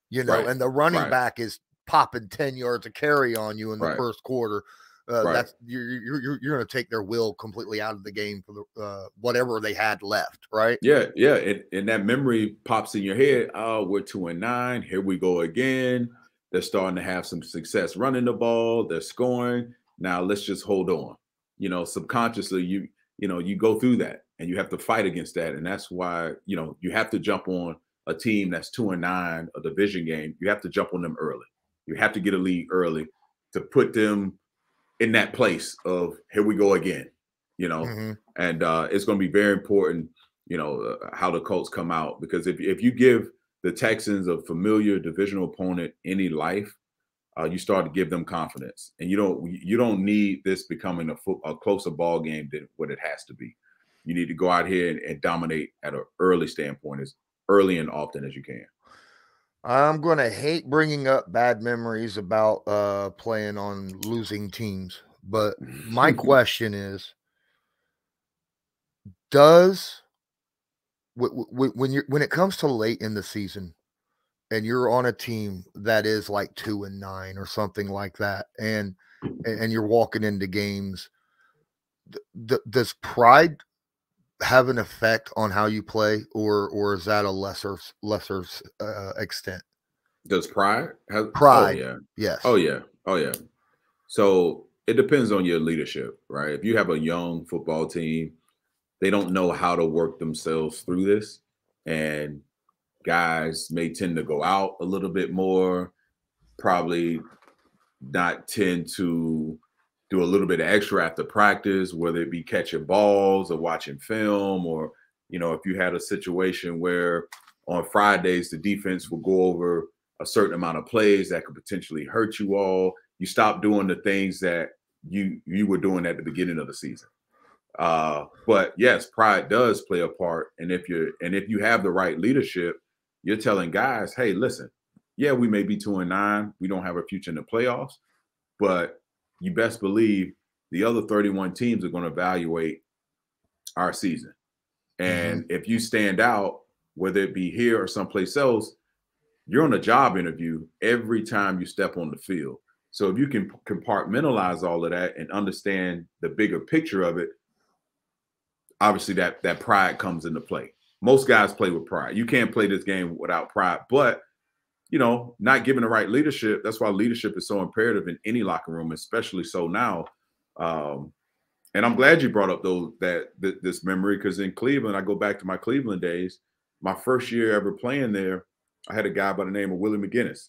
you know, right. and the running right. back is popping ten yards a carry on you in the right. first quarter, uh, right. that's you're you're you're going to take their will completely out of the game for the, uh, whatever they had left, right? Yeah, yeah, and, and that memory pops in your head. Oh, we're two and nine. Here we go again. They're starting to have some success running the ball. They're scoring. Now let's just hold on. You know, subconsciously, you you know, you go through that and you have to fight against that, and that's why, you know, you have to jump on a team that's two and nine, a division game. You have to jump on them early. You have to get a lead early to put them in that place of here we go again, you know, mm-hmm. and uh, it's going to be very important, you know, uh, how the Colts come out, because if, if you give the Texans a familiar divisional opponent any life, uh, you start to give them confidence, and you don't you don't need this becoming a, a closer ball game than what it has to be. You need to go out here and, and dominate at an early standpoint, as early and often as you can. I'm going to hate bringing up bad memories about uh, playing on losing teams, but my question is, does w w when you're when it comes to late in the season and you're on a team that is like two and nine or something like that, and and you're walking into games, th does pride have an effect on how you play, or or is that a lesser lesser uh, extent? Does Pride have Pride? Oh, yeah. Yes. Oh yeah. Oh yeah. So it depends on your leadership, right? If you have a young football team, they don't know how to work themselves through this, and guys may tend to go out a little bit more, probably not tend to do a little bit of extra after practice, whether it be catching balls or watching film, or, you know, if you had a situation where on Fridays the defense will go over a certain amount of plays that could potentially hurt you all, you stop doing the things that you you were doing at the beginning of the season. Uh, but yes, pride does play a part. And if you're, and if you have the right leadership, you're telling guys, hey, listen, yeah, we may be two and nine. We don't have a future in the playoffs, but you best Bleav the other thirty-one teams are going to evaluate our season. And mm-hmm. if you stand out, whether it be here or someplace else, you're on a job interview every time you step on the field. So if you can compartmentalize all of that and understand the bigger picture of it, obviously that that pride comes into play. Most guys play with pride. You can't play this game without pride, but you know, not given the right leadership. That's why leadership is so imperative in any locker room, especially so now. Um, and I'm glad you brought up those that th this memory, because in Cleveland, I go back to my Cleveland days. My first year ever playing there, I had a guy by the name of Willie McGinnis,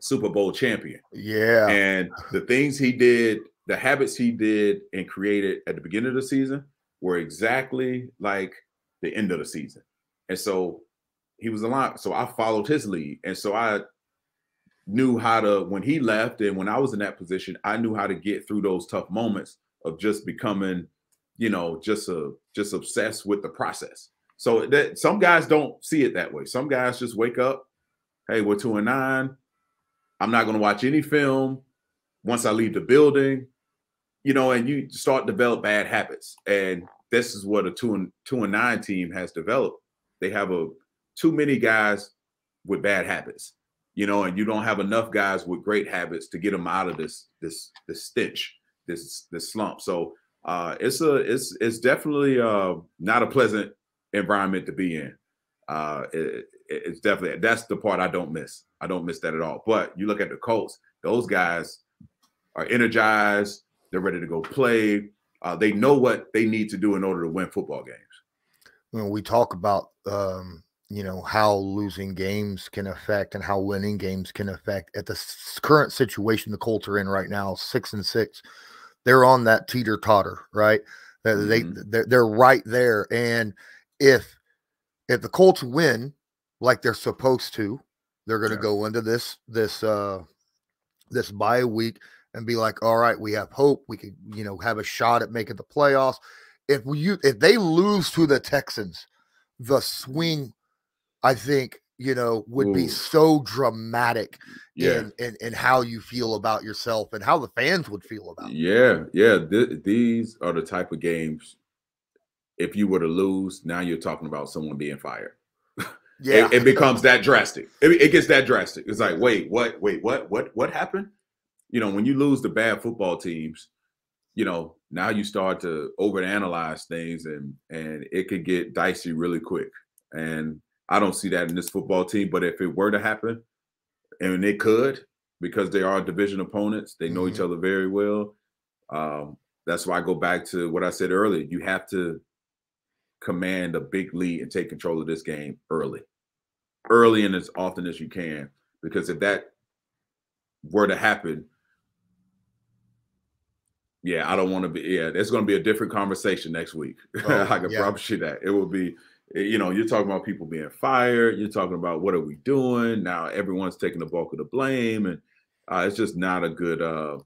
Super Bowl champion. Yeah. And the things he did, the habits he did and created at the beginning of the season were exactly like the end of the season. And so he was a lot. So I followed his lead. And so I knew how to, when he left and when I was in that position, I knew how to get through those tough moments of just becoming, you know, just a, just obsessed with the process. So that some guys don't see it that way. Some guys just wake up, hey, we're two and nine. I'm not going to watch any film once I leave the building, you know, and you start to develop bad habits. And this is what a two and two and nine team has developed. They have a too many guys with bad habits, you know, and you don't have enough guys with great habits to get them out of this this this stench, this this slump. So uh, it's a it's it's definitely uh, not a pleasant environment to be in. Uh, it, it's definitely that's the part I don't miss. I don't miss that at all. But you look at the Colts; those guys are energized. They're ready to go play. Uh, they know what they need to do in order to win football games. When we talk about um, you know, how losing games can affect and how winning games can affect, at the current situation the Colts are in right now, six and six, they're on that teeter totter, right? Mm-hmm. They they're, they're right there, and if if the Colts win like they're supposed to, they're going to yeah. go into this this uh, this bye week and be like, all right, we have hope, we could you know have a shot at making the playoffs. If you if they lose to the Texans, the swing, I think, you know, would Ooh. be so dramatic yeah. in, in, in how you feel about yourself and how the fans would feel about it. Yeah, yeah. Th these are the type of games, if you were to lose, now you're talking about someone being fired. Yeah. it, it becomes that drastic. It, it gets that drastic. It's like, wait, what, wait, what, what, what happened? You know, when you lose the bad football teams, you know, now you start to overanalyze things, and, and it could get dicey really quick. And I don't see that in this football team, but if it were to happen, and it could, because they are division opponents, they know mm-hmm. each other very well. Um, that's why I go back to what I said earlier. You have to command a big lead and take control of this game early, early and as often as you can, because if that were to happen, yeah, I don't want to be, yeah, there's going to be a different conversation next week. Oh, I can yeah. promise you that. It will be, you know, you're talking about people being fired. You're talking about what are we doing? Now everyone's taking the bulk of the blame. And uh, it's just not a good uh,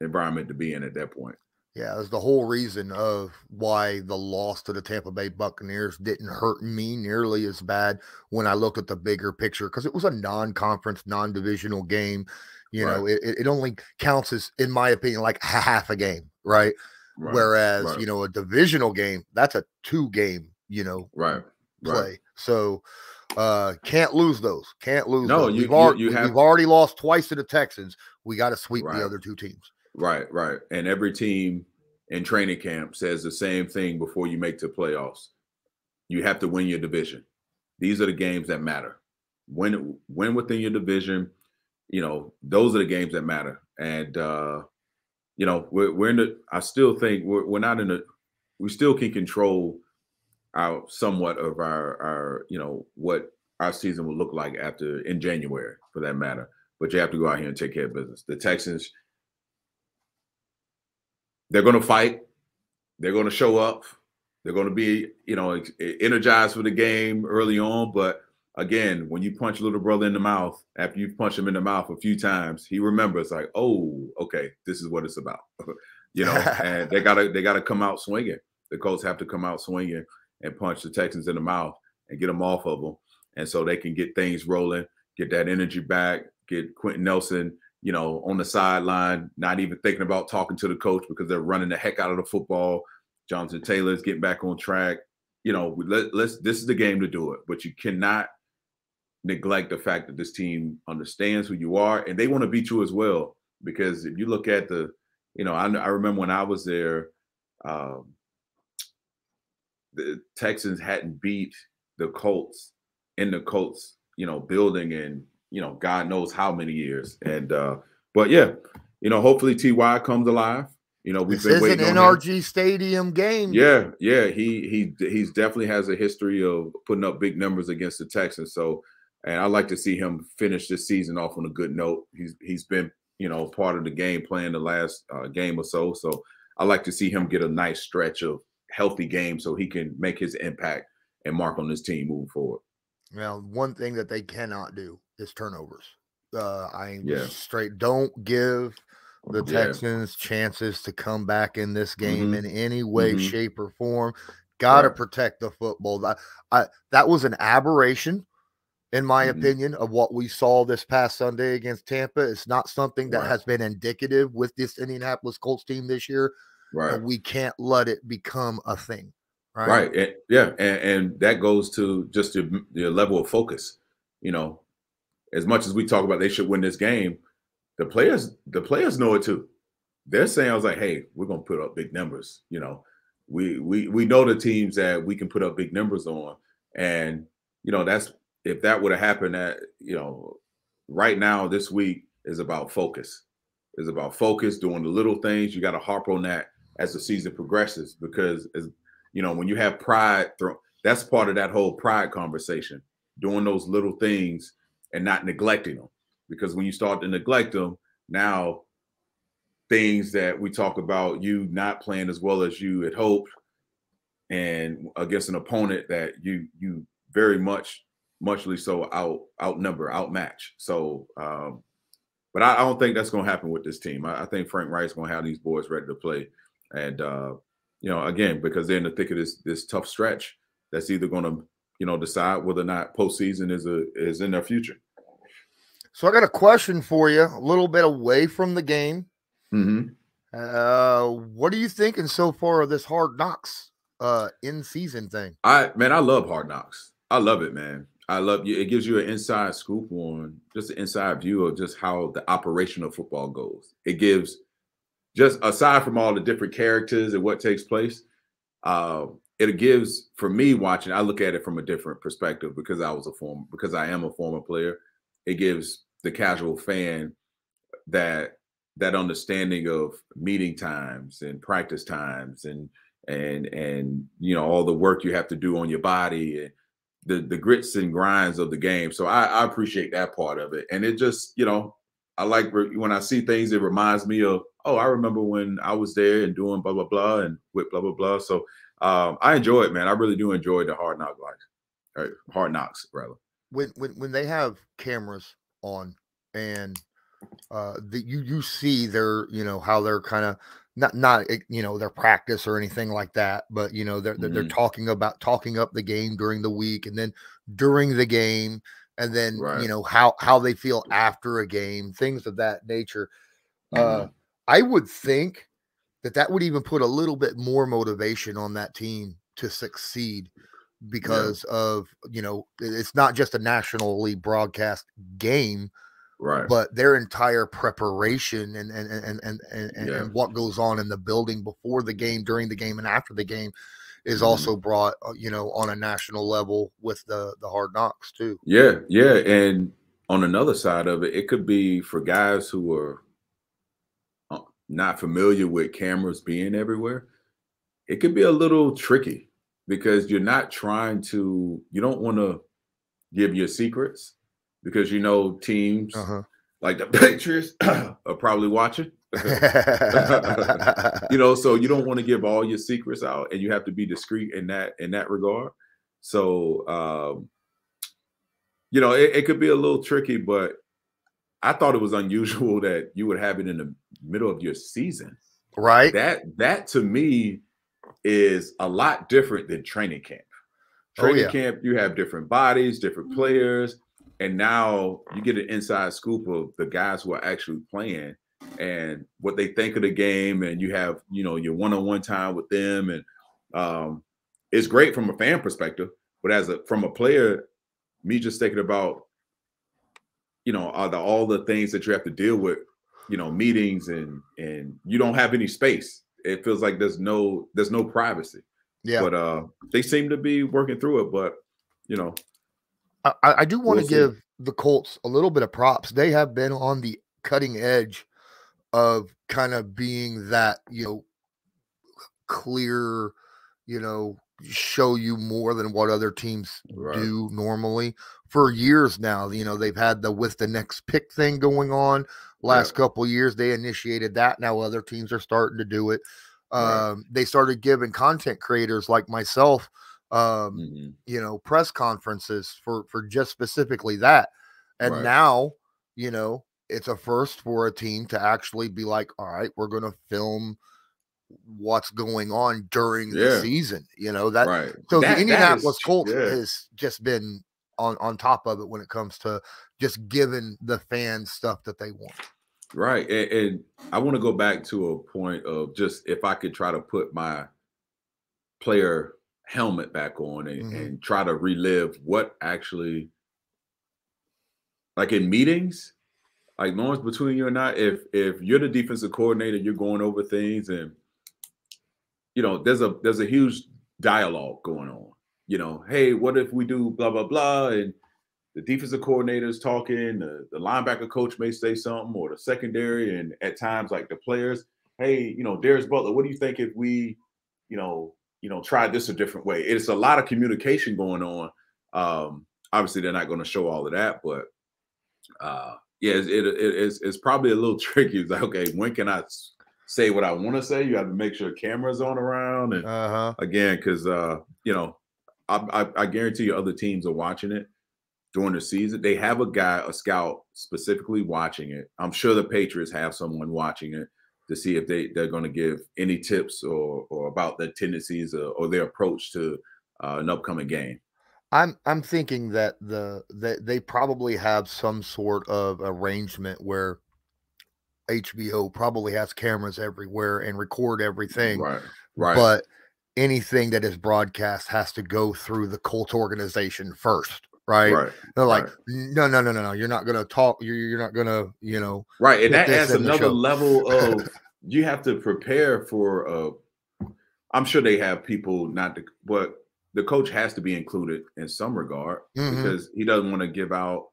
environment to be in at that point. Yeah, that's the whole reason of why the loss to the Tampa Bay Buccaneers didn't hurt me nearly as bad when I looked at the bigger picture, because it was a non-conference, non-divisional game. You right. know, it, it only counts as, in my opinion, like half a game, right? right. Whereas, right. you know, a divisional game, that's a two-game, you know, right. play. Right. So uh, can't lose those. Can't lose no, those. You, we've, you, already, you have... we've already lost twice to the Texans. We got to sweep right. the other two teams. Right, right. And every team in training camp says the same thing before you make the playoffs. You have to win your division. These are the games that matter. win, win within your division. You know, those are the games that matter. And, uh, you know, we're, we're in the, I still think we're, we're not in the, we still can control our somewhat of our, our, you know, what our season will look like after in January for that matter. But you have to go out here and take care of business. The Texans, they're going to fight. They're going to show up. They're going to be, you know, energized for the game early on. But again, when you punch little brother in the mouth, after you punch him in the mouth a few times, he remembers like, oh, okay, this is what it's about. You know, and they gotta they gotta come out swinging. The Colts have to come out swinging and punch the Texans in the mouth and get them off of them, and so they can get things rolling, get that energy back, get Quenton Nelson, you know, on the sideline, not even thinking about talking to the coach because they're running the heck out of the football. Jonathan Taylor is getting back on track. You know, let, let's. This is the game to do it, but you cannot neglect the fact that this team understands who you are and they want to beat you as well. Because if you look at the, you know, I, I remember when I was there, um, the Texans hadn't beat the Colts in the Colts, you know, building in, you know, God knows how many years. And uh, but yeah, you know, hopefully T Y comes alive. You know, we've this been waiting an N R G him. Stadium game. Yeah, yeah, he he he's definitely has a history of putting up big numbers against the Texans. So, and I like to see him finish this season off on a good note. He's he's been, you know, part of the game plan the last uh, game or so. So I like to see him get a nice stretch of healthy games so he can make his impact and mark on this team moving forward. Now, one thing that they cannot do is turnovers. Uh, I am yeah. straight. Don't give the Texans yeah. chances to come back in this game mm-hmm. in any way, mm-hmm. shape, or form. Got to yeah. protect the football. That, I, that was an aberration, in my mm-hmm. opinion, of what we saw this past Sunday against Tampa. It's not something that right. has been indicative with this Indianapolis Colts team this year. Right. And we can't let it become a thing. Right. Right. And, yeah. And, and that goes to just your, your level of focus. You know, as much as we talk about they should win this game, the players, the players know it too. They're saying, I was like, hey, we're going to put up big numbers. You know, we, we, we know the teams that we can put up big numbers on. And, you know, that's, if that would have happened at, you know, right now, this week is about focus. It's about focus, doing the little things. You got to harp on that as the season progresses because, as, you know, when you have pride, that's part of that whole pride conversation, doing those little things and not neglecting them. Because when you start to neglect them, now things that we talk about, you not playing as well as you had hoped and against an opponent that you you very much muchly so out outnumber, outmatch. So, um, but I, I don't think that's going to happen with this team. I, I think Frank Wright's going to have these boys ready to play, and uh, you know, again, because they're in the thick of this this tough stretch that's either going to, you know, decide whether or not postseason is a is in their future. So I got a question for you, a little bit away from the game. Mm-hmm. Uh, what are you thinking so far of this Hard Knocks uh, in season thing? I man, I love Hard Knocks. I love it, man. I love you. It gives you an inside scoop on just an inside view of just how the operation of football goes. It gives, just aside from all the different characters and what takes place, uh, it gives, for me watching, I look at it from a different perspective because I was a former, because I am a former player. It gives the casual fan that that understanding of meeting times and practice times and and and you know all the work you have to do on your body and the the grits and grinds of the game. So I, I appreciate that part of it. And it just, you know, I like when I see things, it reminds me of, oh, I remember when I was there and doing blah, blah, blah and with blah, blah, blah. So um, I enjoy it, man. I really do enjoy the Hard Knocks, like, or Hard Knocks rather. When, when, when they have cameras on and uh, the, you, you see their, you know, how they're kind of, Not, not you know their practice or anything like that, but you know they're they're, mm-hmm. they're talking about talking up the game during the week, and then during the game, and then right. you know how how they feel after a game, things of that nature. Mm-hmm. uh, I would think that that would even put a little bit more motivation on that team to succeed because yeah. of you know it's not just a nationally broadcast game. Right. But their entire preparation and and and and and, yeah. and what goes on in the building before the game, during the game, and after the game is also brought, you know, on a national level with the the Hard Knocks too. Yeah, yeah. And on another side of it, it could be for guys who are not familiar with cameras being everywhere. It could be a little tricky because you're not trying to, you don't want to give your secrets because, you know, teams uh-huh. like the Patriots are probably watching. You know, so you don't want to give all your secrets out, and you have to be discreet in that in that regard. So, um, you know, it, it could be a little tricky, but I thought it was unusual that you would have it in the middle of your season. Right. That that to me is a lot different than training camp. Training oh, yeah. camp, you have different bodies, different players, and now you get an inside scoop of the guys who are actually playing and what they think of the game, and you have, you know, your one-on-one time with them, and um, it's great from a fan perspective, but as a from a player, me just thinking about, you know, all the, all the things that you have to deal with, you know, meetings, and and you don't have any space. It feels like there's no there's no privacy. Yeah. But uh, they seem to be working through it. But, you know, I, I do want to we'll give the Colts a little bit of props. They have been on the cutting edge of kind of being that, you know, clear, you know, show you more than what other teams right. do normally. For years now, you know, they've had the with the next pick thing going on. Last yeah. couple of years, they initiated that. Now other teams are starting to do it. Right. Um, they started giving content creators like myself, um, mm-hmm. you know, press conferences for, for just specifically that. And right. now, you know, it's a first for a team to actually be like, all right, we're going to film what's going on during yeah. the season. You know, that, right. so that, the Indianapolis Colts yeah. has just been on, on top of it when it comes to just giving the fans stuff that they want. Right. And, and I want to go back to a point of just if I could try to put my player helmet back on and, mm-hmm. and try to relive what actually, like in meetings, like Lawrence, between you and I, if if you're the defensive coordinator, you're going over things, and you know, there's a there's a huge dialogue going on. You know, hey, what if we do blah, blah, blah, and the defensive coordinator is talking, the, the linebacker coach may say something, or the secondary, and at times like the players, hey, you know, Darius Butler, what do you think if we, you know, you know, try this a different way? It's a lot of communication going on. Um, obviously, they're not going to show all of that, but uh, yeah, it, it, it, it's, it's probably a little tricky. It's like, okay, when can I say what I want to say? You have to make sure cameras on around, and uh-huh. again, because uh, you know, I, I, I guarantee you, other teams are watching it. During the season, they have a guy, a scout specifically watching it. I'm sure the Patriots have someone watching it to see if they, they're going to give any tips or or about their tendencies or, or their approach to uh, an upcoming game. I'm I'm thinking that the that they probably have some sort of arrangement where H B O probably has cameras everywhere and record everything. Right. Right. But anything that is broadcast has to go through the Colts organization first. Right. right, they're like, right. no, no, no, no, no. You're not gonna talk. You're, you're not gonna, you know. Right, and that adds another level of you have to prepare for. Uh, I'm sure they have people not to, but the coach has to be included in some regard mm-hmm. because he doesn't want to give out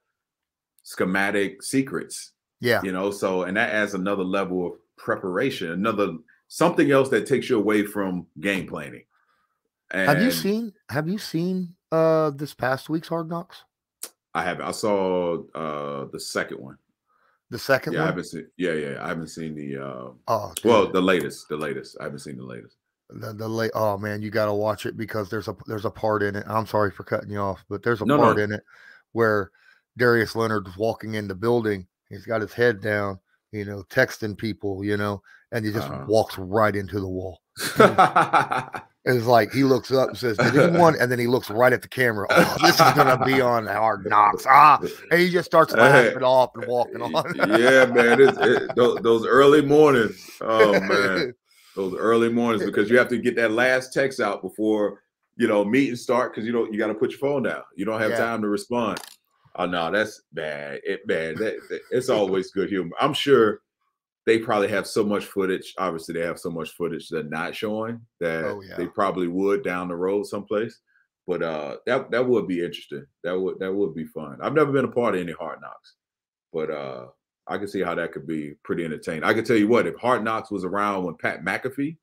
schematic secrets. Yeah, you know. So, and that adds another level of preparation, another something else that takes you away from game planning. And have you seen? Have you seen? Uh, this past week's Hard Knocks? I haven't. I saw uh the second one. The second yeah, one? I haven't seen, yeah, yeah. I haven't seen the uh oh, well the latest, the latest. I haven't seen the latest. The the late oh man, you gotta watch it because there's a there's a part in it. I'm sorry for cutting you off, but there's a no, part no. in it where Darius Leonard's walking in the building, he's got his head down, you know, texting people, you know, and he just uh-huh. walks right into the wall. It's like he looks up and says, did anyone? And then he looks right at the camera. Oh, this is going to be on Hard Knocks. Ah, and he just starts laughing hey, off and walking on. Yeah, man. It's, it, those, those early mornings. Oh, man. Those early mornings because you have to get that last text out before, you know, meetings start because you don't, you got to put your phone down. You don't have yeah. time to respond. Oh, no, that's bad. It, man, that, that, it's always good humor. I'm sure they probably have so much footage. Obviously, they have so much footage they're not showing that oh, yeah. they probably would down the road someplace. But uh, that that would be interesting. That would that would be fun. I've never been a part of any Hard Knocks, but uh, I can see how that could be pretty entertaining. I can tell you what, if Hard Knocks was around when Pat McAfee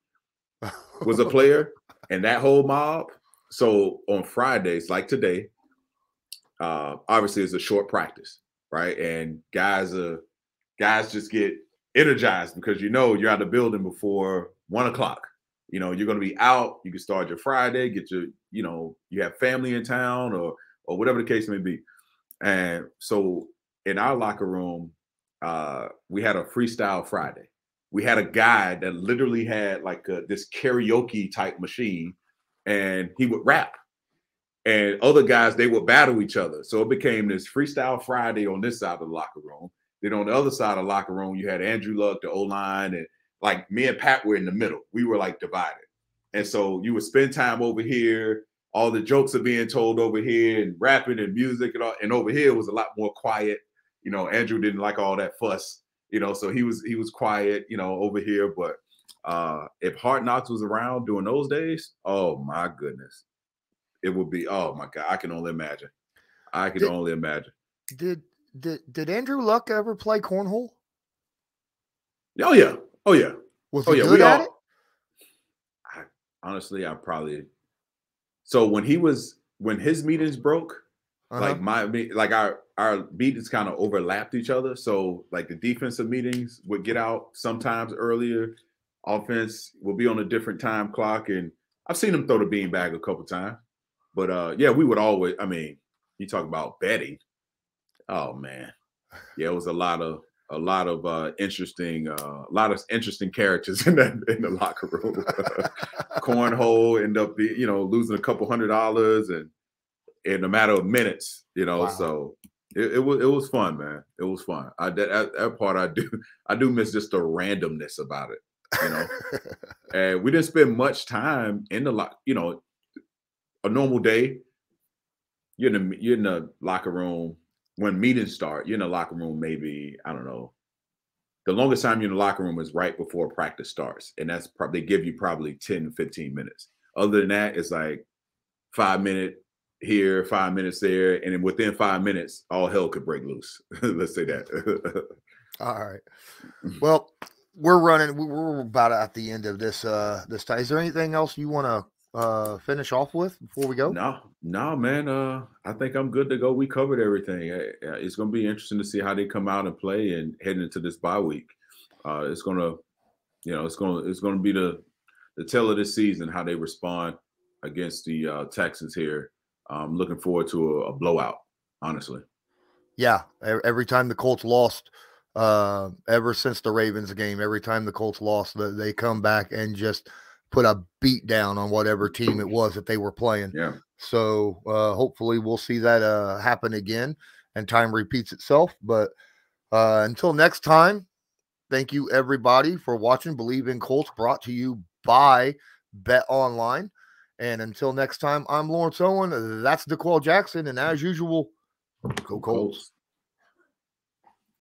was a player and that whole mob. So on Fridays, like today, uh, obviously it's a short practice, right? And guys uh, guys just get energized because you know you're out of the building before one o'clock. You know, you're going to be out. You can start your Friday, get your, you know, you have family in town or or whatever the case may be. And so in our locker room, uh, we had a freestyle Friday. We had a guy that literally had like a, this karaoke type machine, and he would rap, and other guys, they would battle each other. So it became this freestyle Friday on this side of the locker room. Then on the other side of the locker room, you had Andrew Luck, the O-line, and like me and Pat were in the middle. We were like divided. And so you would spend time over here. All the jokes are being told over here and rapping and music and all. And over here was a lot more quiet. You know, Andrew didn't like all that fuss. You know, so he was he was quiet, you know, over here. But uh, if Hard Knocks was around during those days, oh my goodness, it would be. Oh my God, I can only imagine. I can did, only imagine. Did did did Andrew Luck ever play cornhole? Oh yeah, oh yeah, was he oh, yeah. good we at all, it? I, honestly, I probably. So when he was when his meetings broke, uh-huh. like my like our. Our meetings kind of overlapped each other. So like the defensive meetings would get out sometimes earlier. Offense will be on a different time clock. And I've seen him throw the beanbag a couple times. But uh, yeah, we would always, I mean, you talk about betting. Oh man. Yeah, it was a lot of a lot of uh, interesting, uh, a lot of interesting characters in the in the locker room. Cornhole end up, you know, losing a couple hundred dollars and in a matter of minutes, you know, wow. so It, it was it was fun, man. It was fun. I that, that part I do I do miss just the randomness about it, you know. And we didn't spend much time in the lock. You know, a normal day, you're in the you're in the locker room when meetings start. You're in the locker room maybe I don't know. The longest time you're in the locker room is right before practice starts, and that's probably they give you probably ten to fifteen minutes. Other than that, it's like five minutes. Here, five minutes there, and then within five minutes, all hell could break loose. Let's say that. All right. Well, we're running. We're about at the end of this. Uh, this time. Is there anything else you want to uh, finish off with before we go? No, no, man. Uh, I think I'm good to go. We covered everything. It's going to be interesting to see how they come out and play, and heading into this bye week, uh, it's going to, you know, it's going to, it's going to be the, the tale of this season how they respond against the uh, Texans here. I'm looking forward to a, a blowout, honestly. Yeah, every time the Colts lost, uh, ever since the Ravens game, every time the Colts lost, they come back and just put a beat down on whatever team it was that they were playing. Yeah. So uh, hopefully we'll see that uh, happen again and time repeats itself. But uh, until next time, thank you, everybody, for watching Bleav in Colts, brought to you by Bet Online. And until next time, I'm Lawrence Owen. That's D'Qwell Jackson. And as usual, go Colts.